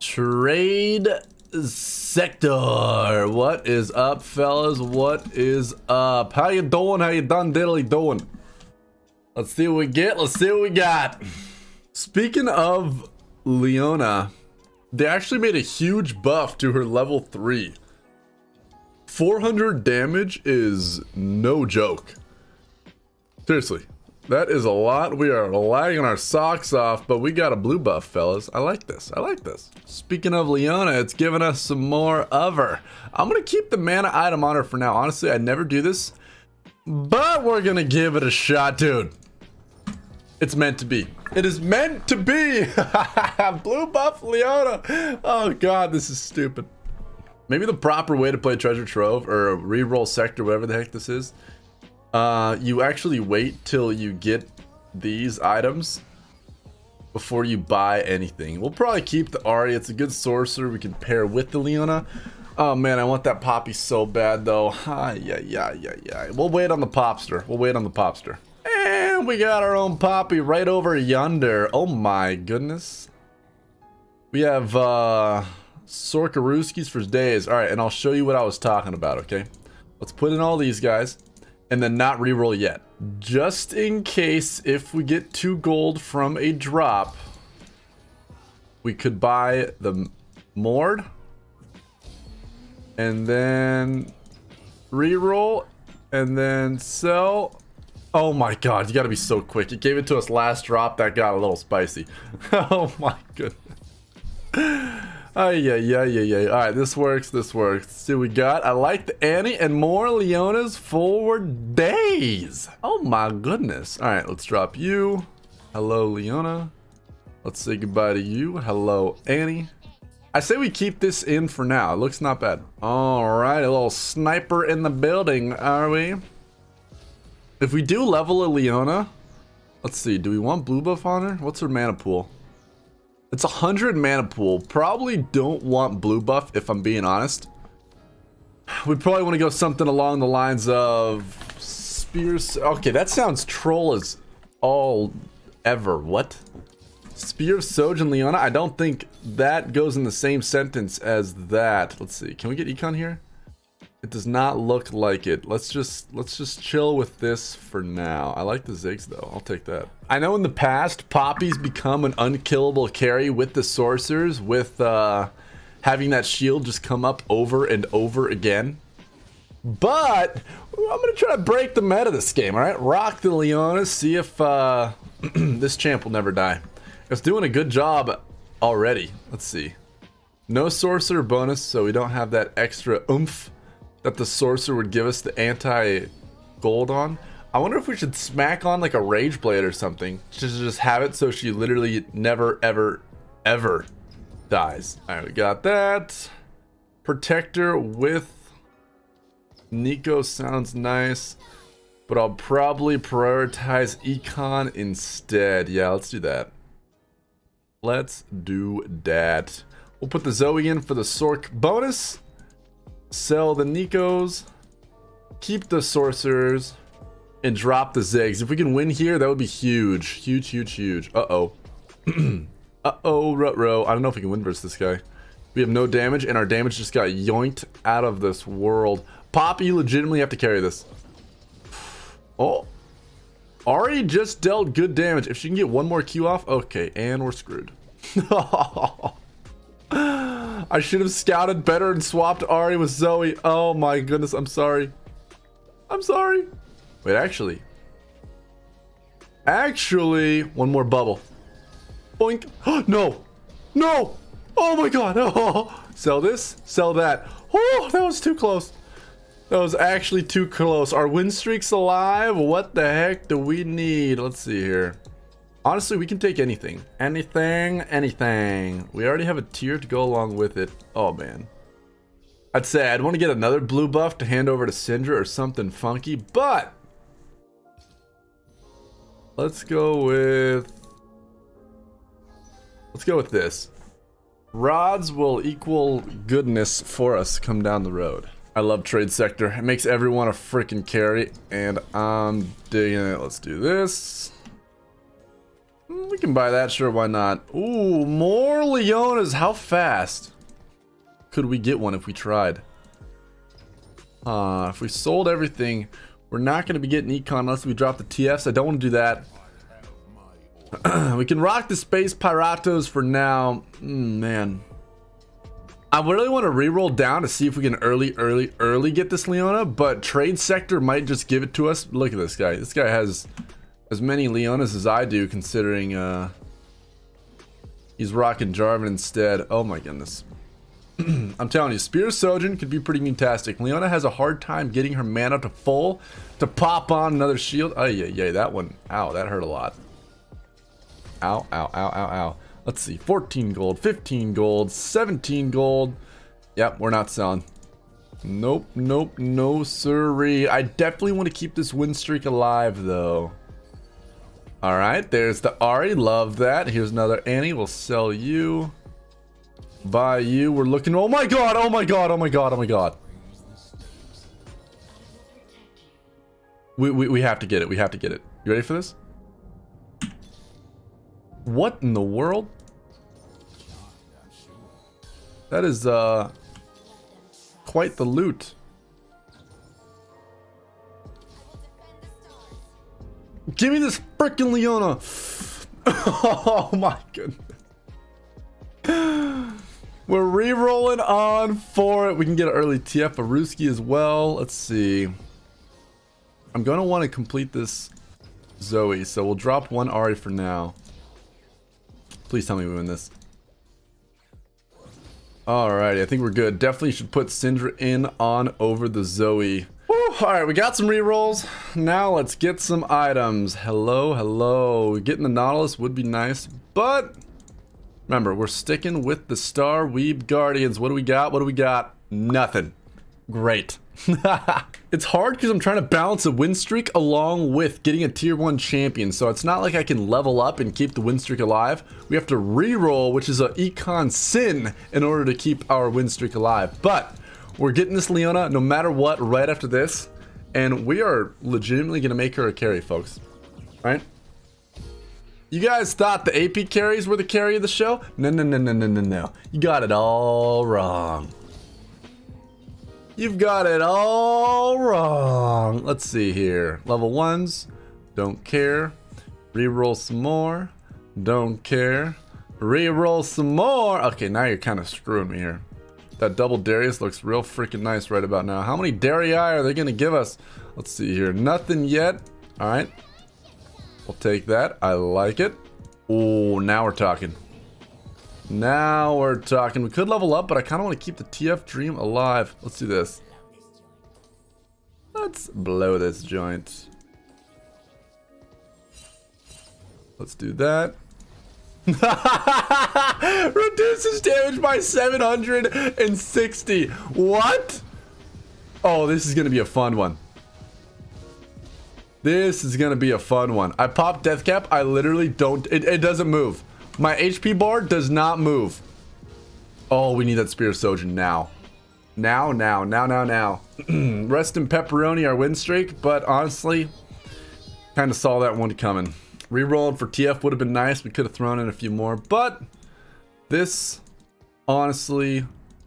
Trade Sector. What is up, fellas? What is up? How you doing? How you done diddly doing? Let's see what we get. Let's see what we got. Speaking of Leona, they actually made a huge buff to her level 3. 400 damage is no joke. Seriously, that is a lot. We are lagging our socks off, but we got a blue buff, fellas. I like this. I like this. Speaking of Leona, it's giving us some more of her. I'm going to keep the mana item on her for now. Honestly, I never do this, but we're going to give it a shot, dude. It's meant to be. It is meant to be. Blue buff Leona. Oh, God, this is stupid. Maybe the proper way to play Treasure Trove or Reroll Sector, whatever the heck this is, you actually wait till you get these items before you buy anything. We'll probably keep the Ahri. It's a good sorcerer. We can pair with the Leona. Oh, man, I want that Poppy so bad, though. Yeah. We'll wait on the Popster. We'll wait on the Popster. And we got our own Poppy right over yonder. Oh, my goodness. We have Sorcererskis for days. All right, and I'll show you what I was talking about, okay? Let's put in all these guys. And then not reroll yet, just in case if we get 2 gold from a drop, we could buy the Mord and then reroll and then sell. Oh my God, you got to be so quick. It gave it to us last drop. That got a little spicy. Oh my goodness. Oh yeah. All right, this works. This works. See, we got. I like the Annie and more Leona's forward days. Oh my goodness. All right, let's drop you. Hello, Leona. Let's say goodbye to you. Hello, Annie. I say we keep this in for now. It looks not bad. All right, a little sniper in the building, are we? If we do level a Leona, let's see. Do we want blue buff on her? What's her mana pool? It's 100 mana pool. Probably don't want blue buff, if I'm being honest. We probably want to go something along the lines of Spears. Okay, that sounds troll as all ever. What? Spear of Sojourn, Leona? I don't think that goes in the same sentence as that. Let's see. Can we get Econ here? It does not look like it. Let's just chill with this for now. I like the Ziggs though. I'll take that. I know in the past Poppy's become an unkillable carry with the sorcerers, with having that shield just come up over and over again. But I'm gonna try to break the meta this game. All right, rock the Leona. See if this champ will never die. It's doing a good job already. Let's see. No sorcerer bonus, so we don't have that extra oomph that the sorcerer would give us the anti-gold on. I wonder if we should smack on like a rage blade or something to just have it so she literally never ever dies. All right, we got that. Protector with Nico sounds nice, but I'll probably prioritize Econ instead. Yeah, let's do that. Let's do that. We'll put the Zoe in for the Sorc bonus. Sell the Nikos, keep the sorcerers, and drop the Ziggs. If we can win here, that would be huge. Huge. Uh-oh. Ruh-roh. I don't know if we can win versus this guy. We have no damage, and our damage just got yoinked out of this world. Poppy, you legitimately have to carry this. Oh. Ahri just dealt good damage. If she can get one more Q off, okay, and we're screwed. I should have scouted better and swapped Ahri with Zoe. Oh my goodness, I'm sorry. I'm sorry. Wait, actually, one more bubble. Boink. No. Oh my God. Oh. Sell this, sell that. Oh, that was too close. That was actually too close. Our win streak's alive. What the heck do we need? Let's see here. Honestly, we can take anything. Anything. We already have a tier to go along with it. Oh, man. I'd say I'd want to get another blue buff to hand over to Syndra or something funky, but let's go with this. Rods will equal goodness for us come down the road. I love Trade Sector. It makes everyone a freaking carry, and I'm digging it. Let's do this. We can buy that, sure, why not? Ooh, more Leonas, how fast? Could we get one if we tried? If we sold everything, we're not gonna be getting econ unless we drop the TFs. I don't wanna do that. We can rock the Space Piratos for now. Man. I really want to reroll down to see if we can early get this Leona, but Trade Sector might just give it to us. Look at this guy. This guy has as many Leonas as I do, considering he's rocking Jarvan instead. Oh my goodness. I'm telling you, Spear of Sojourn could be pretty fantastic. Leona has a hard time getting her mana to full to pop on another shield. Oh yeah, yeah, that one. Ow, that hurt a lot. Ow, ow, ow, ow, ow. Let's see, 14 gold, 15 gold, 17 gold. Yep, we're not selling. Nope, nope, no sirree. I definitely want to keep this win streak alive, though. All right, there's the Ahri. Love that. Here's another Annie. We'll sell you. Buy you. We're looking. Oh, my God. Oh, my God. Oh, my God. Oh, my God. We have to get it. We have to get it. You ready for this? What in the world? That is quite the loot. Give me this frickin' Leona. Oh my goodness. We're re-rolling on for it. We can get an early TF for Ruski as well. Let's see. I'm gonna want to complete this Zoe, so we'll drop one Ahri for now. Please tell me we win this. Alrighty, I think we're good. Definitely should put Syndra in on over the Zoe. Alright, we got some rerolls. Now let's get some items. Hello, hello. Getting the Nautilus would be nice, but remember, we're sticking with the Star Weeb Guardians. What do we got? What do we got? Nothing. Great. It's hard because I'm trying to balance a win streak along with getting a tier 1 champion, so it's not like I can level up and keep the win streak alive. We have to re-roll, which is an econ sin, in order to keep our win streak alive. But we're getting this Leona no matter what right after this, and we are legitimately going to make her a carry, folks. Right? You guys thought the AP carries were the carry of the show? No, no, no, no, no, no, no. You got it all wrong. You've got it all wrong. Let's see here. Level 1s. Don't care. Reroll some more. Don't care. Reroll some more. Okay, now you're kind of screwing me here. That double Darius looks real freaking nice right about now. How many Darii are they going to give us? Let's see here. Nothing yet. All right. We'll take that. I like it. Oh, now we're talking. Now we're talking. We could level up, but I kind of want to keep the TF dream alive. Let's do this. Let's blow this joint. Let's do that. Reduces damage by 760. What? Oh, this is going to be a fun one. This is going to be a fun one. I popped Death Cap. I literally don't. It doesn't move. My HP bar does not move. Oh, we need that Spear of Sojourn now. Now. Rest in pepperoni, our win streak, but honestly, kind of saw that one coming. Rerolling for TF would have been nice. We could have thrown in a few more, but this honestly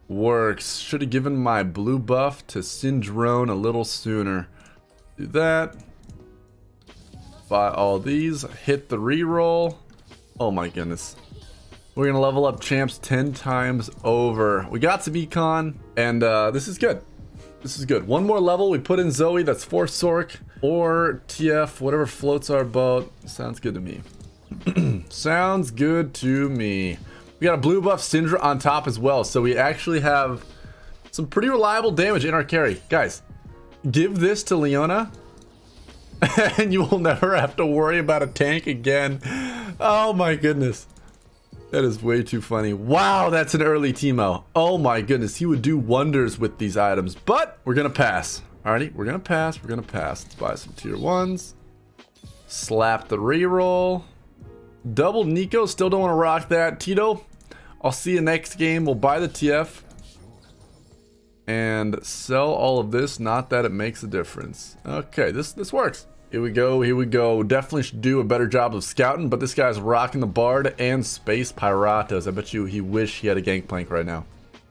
works. Should have given my blue buff to Syndrone a little sooner. Do that. Buy all these. Hit the reroll. Oh my goodness. We're going to level up champs 10 times over. We got some econ, and this is good. This is good. One more level. We put in Zoe. That's 4 Sorc or TF, whatever floats our boat. Sounds good to me. Sounds good to me. We got a blue buff Syndra on top as well. So we actually have some pretty reliable damage in our carry. Guys, give this to Leona, and you will never have to worry about a tank again. Oh my goodness. That is way too funny. Wow, that's an early Teemo. Oh my goodness. He would do wonders with these items, but we're going to pass. Alrighty, we're going to pass. We're going to pass. Let's buy some tier 1s. Slap the reroll. Double Nico. Still don't want to rock that. Tito, I'll see you next game. We'll buy the TF. And sell all of this. Not that it makes a difference. Okay, this works. Here we go, here we go. Definitely should do a better job of scouting, but this guy's rocking the Bard and Space Piratas. I bet you he wish he had a Gankplank right now.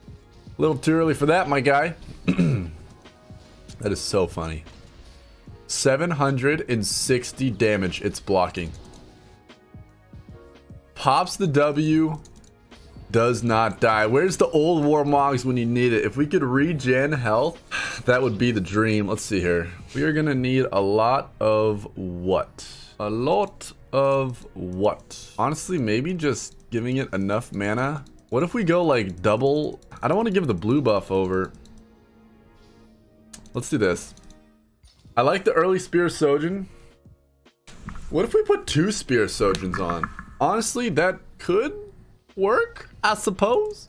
A little too early for that, my guy. That is so funny. 760 damage, it's blocking. Pops the W, does not die. Where's the old Warmog's when you need it? If we could regen health, that would be the dream. Let's see here. We are gonna need a lot of what? A lot of what? Honestly, maybe just giving it enough mana. What if we go like double? I don't want to give the blue buff over. Let's do this. I like the early Spear of Sojourn. What if we put two Spear of Sojourns on? Honestly, that could work, I suppose.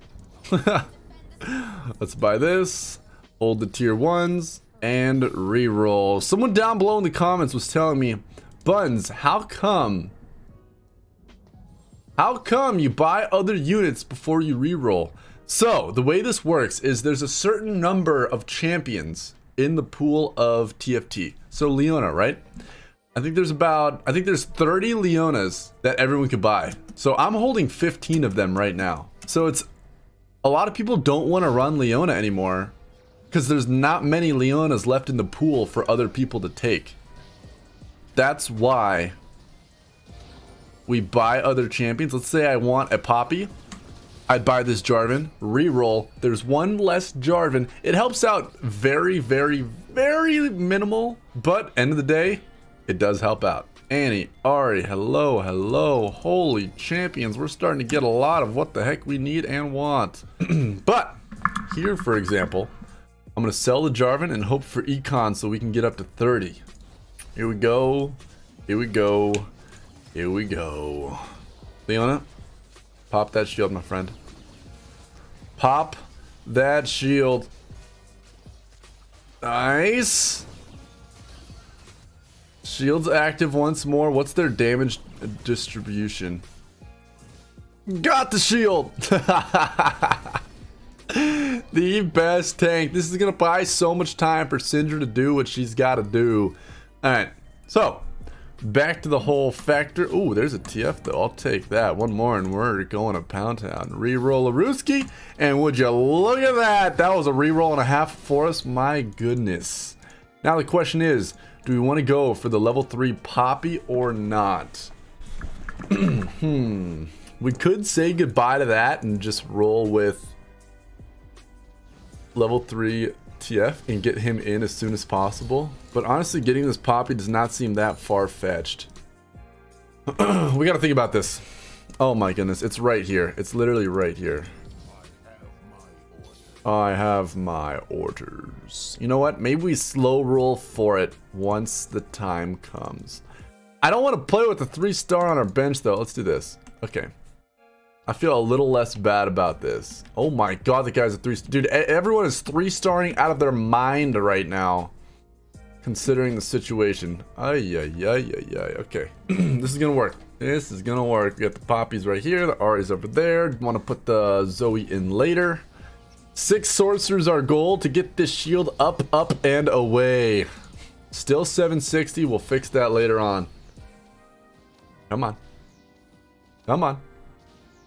Let's buy this, hold the tier ones, and reroll. Someone down below in the comments was telling me, Buns, how come you buy other units before you reroll? So the way this works is there's a certain number of champions in the pool of TFT. So Leona, right? I think there's 30 Leonas that everyone could buy. So I'm holding 15 of them right now. So it's a lot of people don't want to run Leona anymore because there's not many Leonas left in the pool for other people to take. That's why we buy other champions. Let's say I want a Poppy. I buy this Jarvan, reroll. There's one less Jarvan. It helps out very, very, very minimal, but end of the day, it does help out. Annie, Ahri, hello, hello. Holy champions, we're starting to get a lot of what the heck we need and want. But here, for example, I'm gonna sell the Jarvan and hope for econ so we can get up to 30. Here we go, here we go, here we go. Leona, pop that shield, my friend. Pop that shield. Nice. Shield's active once more. What's their damage distribution? Got the shield. The best tank. This is gonna buy so much time for Syndra to do what she's gotta do. All right, so back to the whole factor. Ooh, there's a TF though. I'll take that. One more and we're going to Pound Town. Reroll a Rooski, and would you look at that? That was a reroll and a half for us. My goodness. Now the question is, do we want to go for the level 3 Poppy or not? We could say goodbye to that and just roll with level 3 TF and get him in as soon as possible. But honestly, getting this Poppy does not seem that far-fetched. We got to think about this. Oh my goodness, it's right here. It's literally right here. I have my orders. You know what? Maybe we slow roll for it once the time comes. I don't want to play with the 3-star on our bench though. Let's do this. Okay. I feel a little less bad about this. Oh my god, the guy's a 3-star. Dude, everyone is 3-starring out of their mind right now, considering the situation. Okay. This is gonna work. This is gonna work. We got the Poppies right here. The Ahri's over there. Want to put the Zoe in later. 6 sorcerers, our goal to get this shield up and away. Still 760. We'll fix that later on. Come on, come on.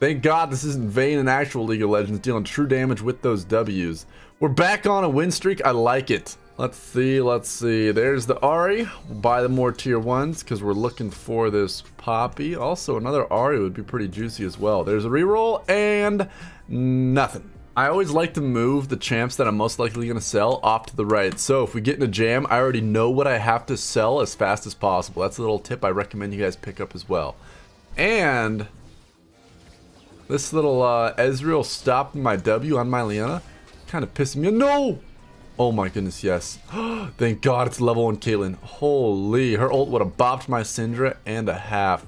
Thank god this isn't Vayne in actual League of Legends, dealing true damage with those W's. We're back on a win streak. I like it. Let's see, let's see. There's the Ahri. We'll buy the more tier ones because we're looking for this Poppy. Also another Ahri would be pretty juicy as well. There's a reroll and nothing. I always like to move the champs that I'm most likely going to sell off to the right. So if we get in a jam, I already know what I have to sell as fast as possible. That's a little tip I recommend you guys pick up as well. And this little Ezreal stopped my W on my Leona. Kind of pissed me off. No! Oh my goodness, yes. Thank god it's level 1 Caitlyn. Holy, her ult would have bopped my Syndra and a half.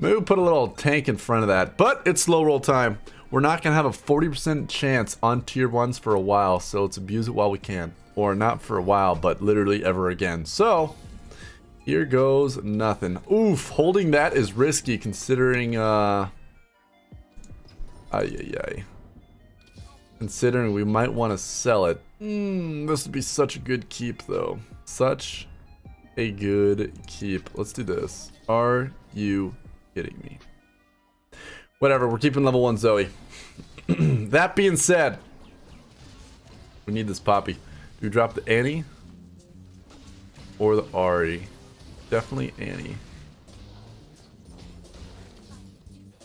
Maybe we'll put a little tank in front of that. But it's slow roll time. We're not going to have a 40% chance on tier 1s for a while, so let's abuse it while we can. Or not for a while, but literally ever again. So, here goes nothing. Oof, holding that is risky considering, considering we might want to sell it. This would be such a good keep, though. Such a good keep. Let's do this. Are you kidding me? Whatever, we're keeping level 1 Zoe. That being said, we need this Poppy. Do we drop the Annie or the Ahri? Definitely Annie.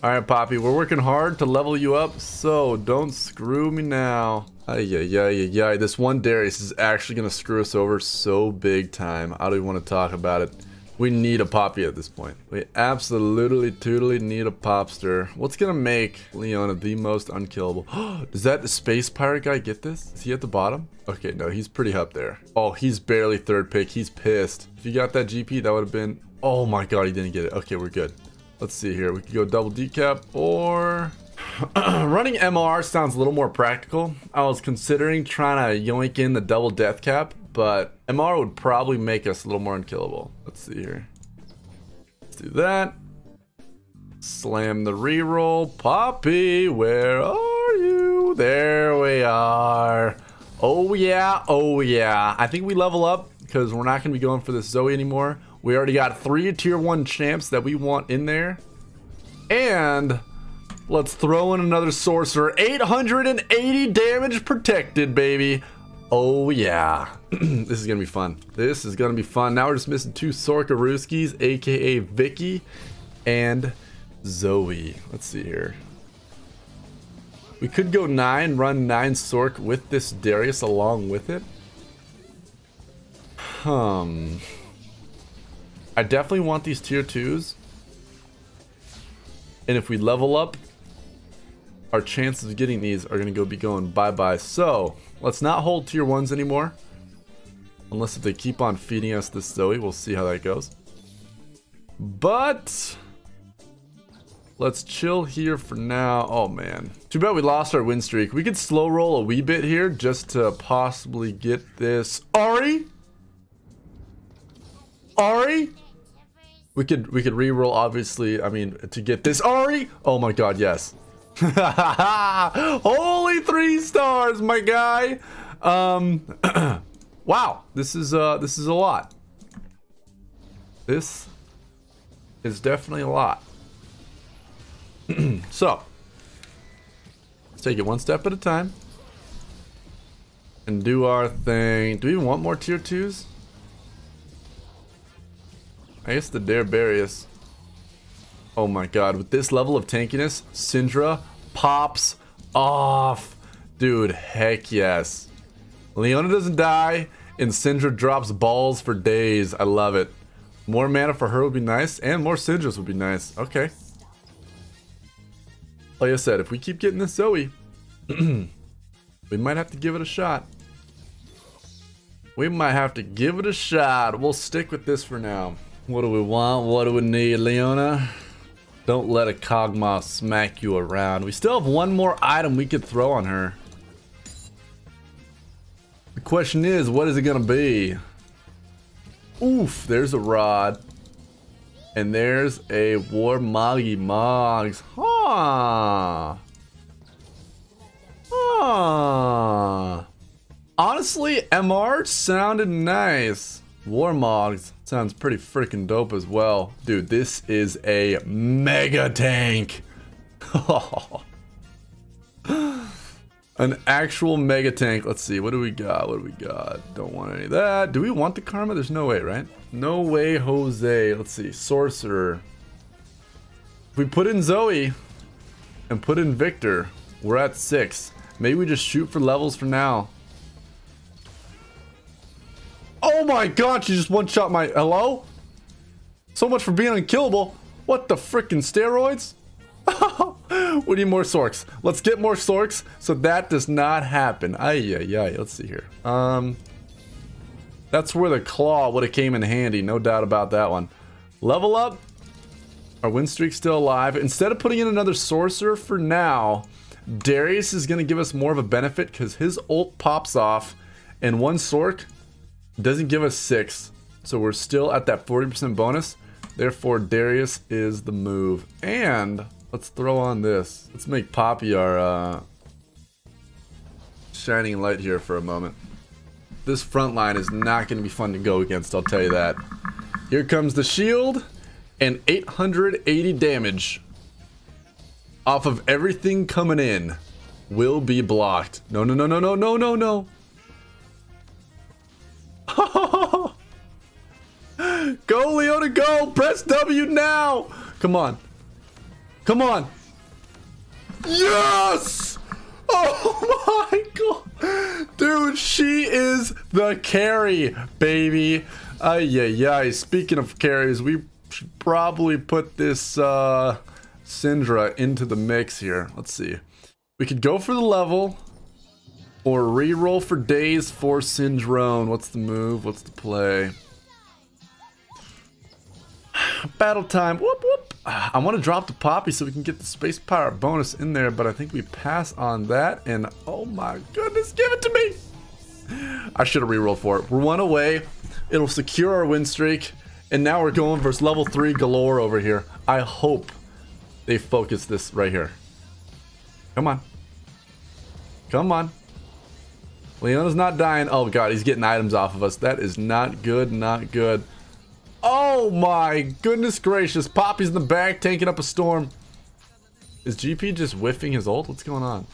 Alright, Poppy, we're working hard to level you up, so don't screw me now. Yeah. This one Darius is actually going to screw us over so big time. I don't even want to talk about it. We need a Poppy at this point. We absolutely, totally need a Popster. What's going to make Leona the most unkillable? Does that Space Pirate guy get this? Is he at the bottom? Okay, no, he's pretty up there. Oh, he's barely third pick. He's pissed. If you got that GP, that would have been... Oh my god, he didn't get it. Okay, we're good. Let's see here. We could go double decap or running MR sounds a little more practical. I was considering trying to yoink in the double death cap, but MR would probably make us a little more unkillable. Let's see here. Let's do that. Slam the reroll. Poppy, where are you? There we are. Oh yeah. Oh yeah. I think we level up because we're not going to be going for this Zoe anymore. We already got 3 tier 1 champs that we want in there. And let's throw in another sorcerer. 880 damage protected, baby. Oh, yeah. This is going to be fun. This is going to be fun. Now we're just missing 2 Soraka Ruskies, a.k.a. Vicky and Zoe. Let's see here. We could go 9, run 9 Sork with this Darius along with it. I definitely want these tier 2s, and if we level up, our chances of getting these are going to be going bye-bye. So let's not hold tier 1s anymore, unless if they keep on feeding us this Zoe. We'll see how that goes. But let's chill here for now. Oh man, too bad we lost our win streak. We could slow roll a wee bit here just to possibly get this Ahri. Ahri. We could reroll, obviously. I mean, to get this Ahri. Oh my god, yes. Holy 3 stars, my guy. Wow, this is a lot. This is definitely a lot. So let's take it one step at a time and do our thing. Do we even want more tier 2s? I guess the Darius. Oh my god, with this level of tankiness, Syndra pops off. Dude, heck yes. Leona doesn't die, and Syndra drops balls for days. I love it. More mana for her would be nice, and more Syndras would be nice. Okay. Like I said, if we keep getting this Zoe, we might have to give it a shot. We might have to give it a shot. We'll stick with this for now. What do we want? What do we need, Leona? Don't let a Kog'Maw smack you around. We still have one more item we could throw on her. The question is, what is it gonna be? Oof, there's a rod. And there's a Warmog's. Huh. Huh. Honestly, MR sounded nice. Warmog's sounds pretty freaking dope as well. Dude, this is a mega tank. An actual mega tank. Let's see. What do we got? What do we got? Don't want any of that. Do we want the karma? There's no way, right? No way, Jose. Let's see. Sorcerer. If we put in Zoe and put in Victor, we're at 6. Maybe we just shoot for levels for now. Oh my god, she just one-shot my... Hello? So much for being unkillable. What the frickin' steroids? We need more Sorks. Let's get more Sorks so that does not happen. Ay-yi-yi. Let's see here. That's where the claw would have came in handy. No doubt about that one. Level up. Our win streak's still alive. Instead of putting in another Sorcerer for now, Darius is going to give us more of a benefit because his ult pops off. And one Sork... doesn't give us 6, so we're still at that 40% bonus. Therefore, Darius is the move. And let's throw on this. Let's make Poppy our shining light here for a moment. This front line is not going to be fun to go against, I'll tell you that. Here comes the shield and 880 damage off of everything coming in will be blocked. No, no, no, no, no, no, no, no. Oh. Go, Leona, go! Press W now! Come on. Come on. Yes! Oh my god! Dude, she is the carry, baby. Ay-yi-yi. Speaking of carries, we should probably put this Syndra into the mix here. Let's see. We could go for the level or reroll for days for Syndrone. What's the move? What's the play? Battle time. Whoop whoop. I want to drop the Poppy so we can get the Space Pirate bonus in there, but I think we pass on that. And oh my goodness, give it to me. I should have rerolled for it. We're one away. It'll secure our win streak. And now we're going versus level 3 galore over here. I hope they focus this right here. Come on. Come on. Leona's not dying. Oh god, he's getting items off of us. That is not good, not good. Oh my goodness gracious. Poppy's in the back tanking up a storm. Is GP just whiffing his ult? What's going on?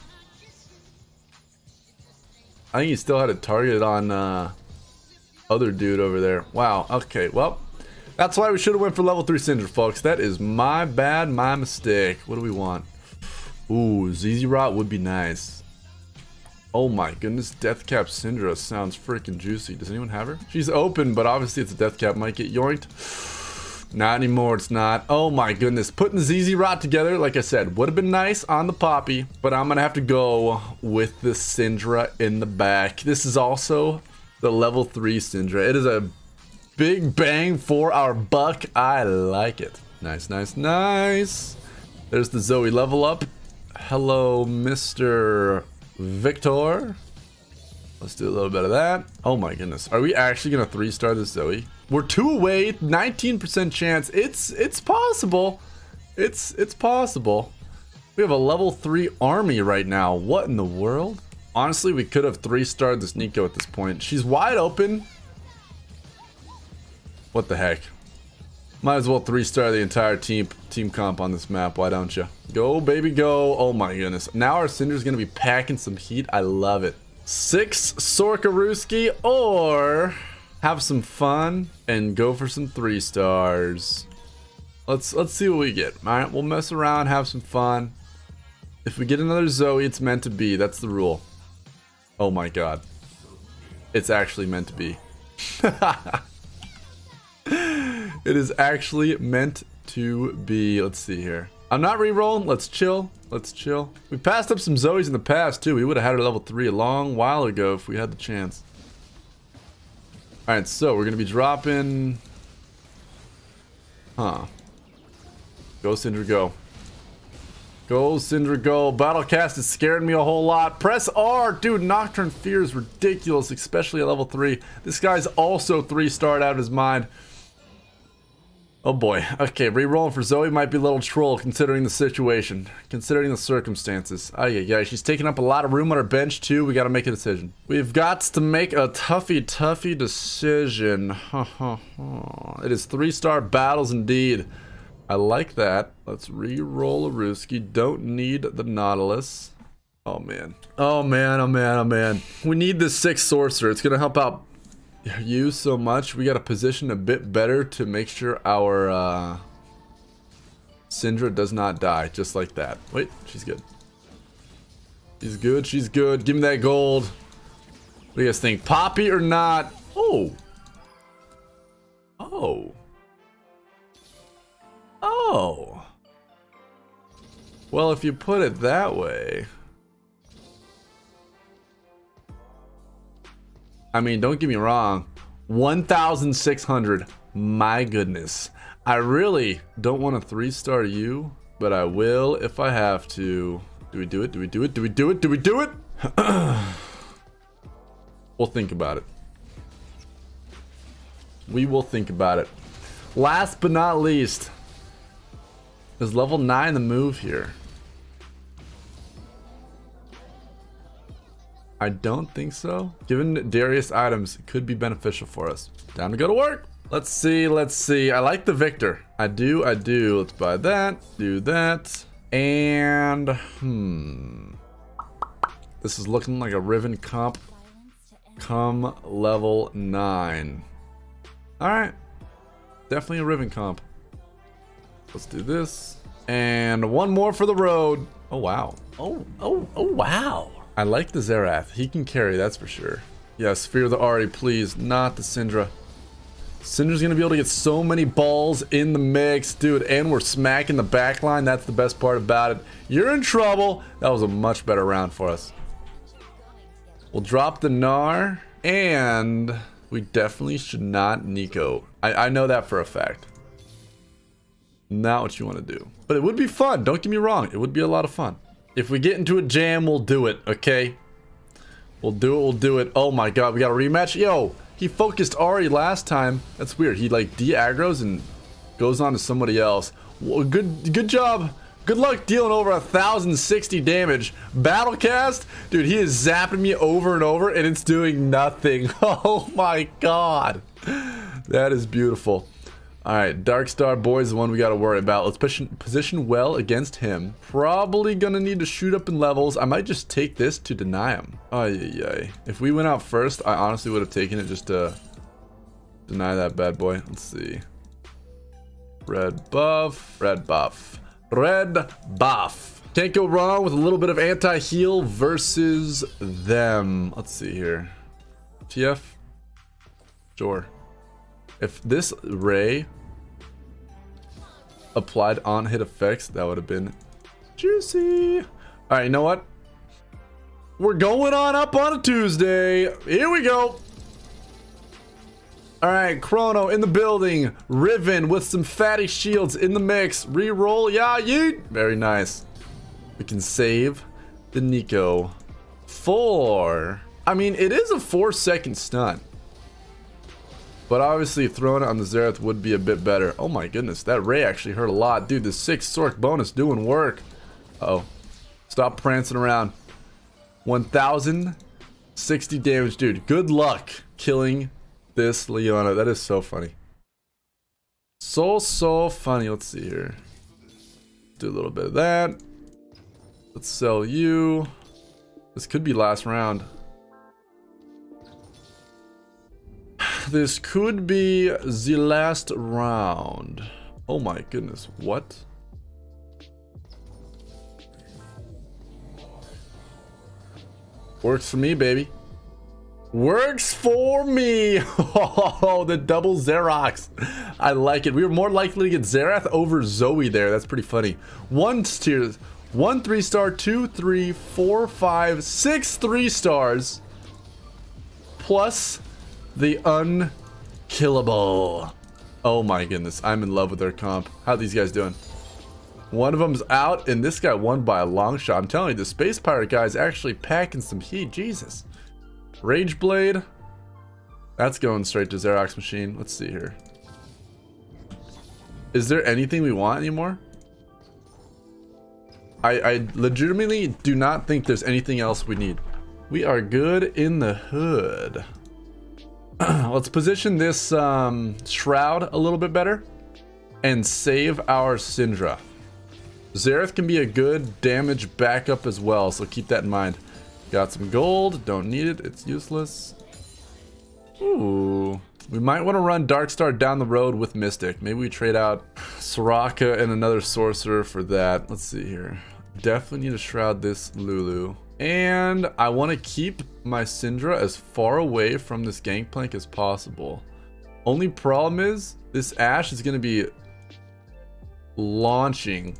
I think he still had a target on other dude over there. Wow. Okay, well, that's why we should have went for level 3 Syndra, folks. That is my bad, my mistake. What do we want? Ooh, ZZ Rot would be nice. Oh my goodness, Death Cap Syndra sounds freaking juicy. Does anyone have her? She's open, but obviously it's a Death Cap. Might get yoinked. Not anymore, it's not. Oh my goodness, putting ZZ Rot together, like I said, would have been nice on the Poppy, but I'm gonna have to go with the Syndra in the back. This is also the level 3 Syndra. It is a big bang for our buck. I like it. Nice, nice, nice. There's the Zoe level up. Hello, Mr. Victor. Let's do a little bit of that. Oh my goodness, are we actually gonna 3-star this Zoe? We're 2 away, 19% chance. It's possible. It's possible. We have a level 3 army right now. What in the world? Honestly, we could have 3-starred this Nico at this point. She's wide open. What the heck? Might as well 3-star the entire team comp on this map. Why don't you? Go, baby, go. Oh my goodness. Now our Cinder's going to be packing some heat. I love it. 6 Sorkarooski or have some fun and go for some 3-stars. Let's see what we get. All right, we'll mess around, have some fun. If we get another Zoe, it's meant to be. That's the rule. Oh my god. It's actually meant to be. It is actually meant to be. Let's see here. I'm not re-rolling. Let's chill. Let's chill. We passed up some Zoes in the past, too. We would have had her level 3 a long while ago if we had the chance. Alright, so we're going to be dropping... Huh. Go, Syndra, go. Go, Syndra, go. Battle Cast is scaring me a whole lot. Press R. Dude, Nocturne Fear is ridiculous, especially at level 3. This guy's also 3-starred out of his mind. Oh boy. Okay, re-rolling for Zoe might be a little troll considering the situation, considering the circumstances. Oh yeah, she's taking up a lot of room on her bench too. We gotta make a decision. We've got to make a toughy decision. It is 3-star battles indeed. I like that. Let's re-roll a Rooski. Don't need the Nautilus. Oh man. Oh man, oh man, oh man. We need this 6 Sorcerer. It's gonna help out you so much. We got to position a bit better to make sure our Syndra does not die, just like that. Wait, she's good. She's good. She's good. Give me that gold. What do you guys think? Poppy or not? Oh. Oh. Oh. Well, if you put it that way. I mean, don't get me wrong, 1,600, my goodness. I really don't want to 3-star you, but I will if I have to. Do we do it? Do we do it? Do we do it? Do we do it? We'll think about it. We will think about it. Last but not least, is level 9 the move here? I don't think so. Given Darius items, it could be beneficial for us. Time to go to work. Let's see. I like the Victor. I do. Let's buy that, do that. And, this is looking like a Riven comp. Come level 9. All right. Definitely a Riven comp. Let's do this. And one more for the road. Oh, wow. Oh, wow. I like the Xerath. He can carry, that's for sure. Yes, fear the Ahri, please. Not the Syndra. Syndra's going to be able to get so many balls in the mix, dude. And we're smacking the back line. That's the best part about it. You're in trouble. That was a much better round for us. We'll drop the Gnar. And we definitely should not Nico. I know that for a fact. Not what you want to do. But it would be fun. Don't get me wrong. It would be a lot of fun. If we get into a jam, we'll do it, okay? We'll do it. Oh my god, we got a rematch? Yo, he focused Ahri last time. That's weird. He like de-aggros and goes on to somebody else. Well, good job. Good luck dealing over 1,060 damage. Battle Cast? Dude, he is zapping me over and over and it's doing nothing. Oh my god. That is beautiful. Alright, Darkstar boy is the one we gotta worry about. Let's position well against him. Probably gonna need to shoot up in levels. I might just take this to deny him. Ay-yi-yi. If we went out first, I honestly would have taken it just to deny that bad boy. Let's see. Red buff. Can't go wrong with a little bit of anti-heal versus them. Let's see here. TF? Sure. If this ray applied on hit effects, that would have been juicy. All right, you know what? We're going on up on a Tuesday. Here we go. All right, Chrono in the building. Riven with some fatty shields in the mix. Reroll, yeah, yeet. Very nice. We can save the Nico. I mean, it is a 4-second stun. But obviously, throwing it on the Xerath would be a bit better. Oh my goodness, that Ray actually hurt a lot. Dude, the 6 Sorc bonus doing work. Uh-oh. Stop prancing around. 1,060 damage, dude. Good luck killing this Leona. That is so funny. So funny. Let's see here. Do a little bit of that. Let's sell you. This could be last round. This could be the last round. Oh my goodness, what? Works for me, baby. Works for me. Oh, the double Xerox. I like it. We were more likely to get Xerath over Zoe there. That's pretty funny. 1 tier, 1 3-star, 2, 3, 4, 5, 6 3-stars. Plus the unkillable. Oh my goodness, I'm in love with their comp. How are these guys doing? One of them's out, and this guy won by a long shot. I'm telling you, the Space Pirate guy's actually packing some heat. Jesus. Rage Blade. That's going straight to Xerox Machine. Let's see here. Is there anything we want anymore? I legitimately do not think there's anything else we need. We are good in the hood. Let's position this Shroud a little bit better and save our Syndra. Xerath can be a good damage backup as well, so keep that in mind. Got some gold. Don't need it. It's useless. Ooh. We might want to run Darkstar down the road with Mystic. Maybe we trade out Soraka and another Sorcerer for that. Let's see here. Definitely need to Shroud this Lulu. And I want to keep my Syndra as far away from this Gankplank as possible. Only problem is this Ashe is going to be launching.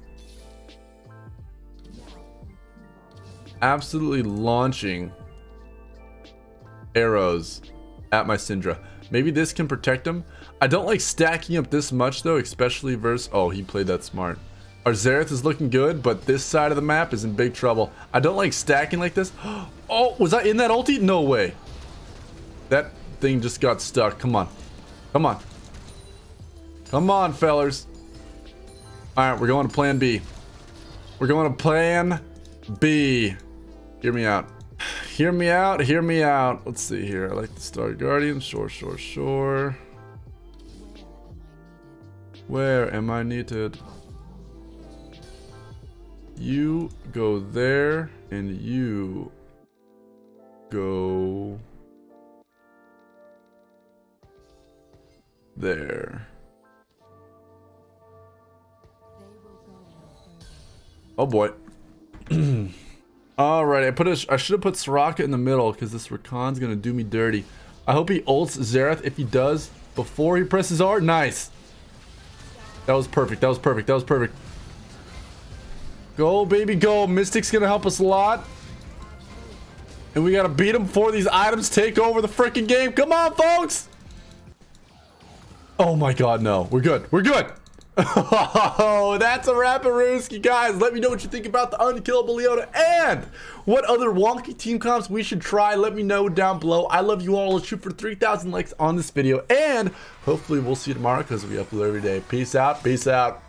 Absolutely launching arrows at my Syndra. Maybe this can protect him. I don't like stacking up this much though, especially versus... Oh, he played that smart. Our Xerath is looking good, but this side of the map is in big trouble. I don't like stacking like this. Oh, was I in that ulti? No way. That thing just got stuck. Come on. Come on. Come on, fellers. All right, we're going to plan B. We're going to plan B. Hear me out. Hear me out. Let's see here. I like the Star Guardian. Sure. Where am I needed? You go there, and you go there. Oh boy. Alright, I should have put Soraka in the middle because this Rakan's gonna do me dirty. I hope he ults Xerath. If he does, before he presses R, nice. That was perfect. That was perfect. That was perfect. Go, baby, go. Mystic's gonna help us a lot. And we gotta beat him before these items take over the freaking game. Come on, folks! Oh my god, no. We're good. We're good. Oh, that's a wrap, Rooski. Guys, let me know what you think about the unkillable Leona and what other wonky team comps we should try. Let me know down below. I love you all. Let's shoot for 3,000 likes on this video, and hopefully we'll see you tomorrow because we upload every day. Peace out. Peace out.